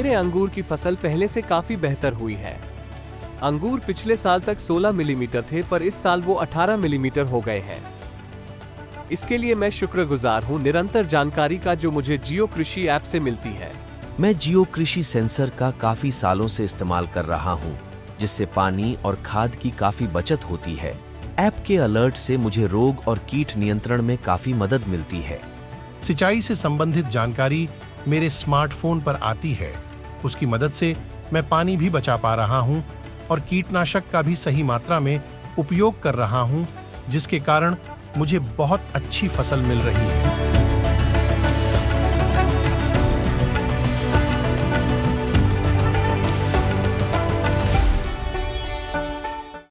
मेरे अंगूर की फसल पहले से काफी बेहतर हुई है। अंगूर पिछले साल तक 16 मिलीमीटर थे, पर इस साल वो 18 मिलीमीटर हो गए हैं। इसके लिए मैं शुक्रगुजार हूँ निरंतर जानकारी का जो मुझे जियो कृषि ऐप से मिलती है। मैं जियो कृषि सेंसर का काफी सालों से इस्तेमाल कर रहा हूँ, जिससे पानी और खाद की काफी बचत होती है। ऐप के अलर्ट से मुझे रोग और कीट नियंत्रण में काफी मदद मिलती है। सिंचाई से संबंधित जानकारी मेरे स्मार्टफोन पर आती है। उसकी मदद से मैं पानी भी बचा पा रहा हूँ और कीटनाशक का भी सही मात्रा में उपयोग कर रहा हूँ, जिसके कारण मुझे बहुत अच्छी फसल मिल रही है।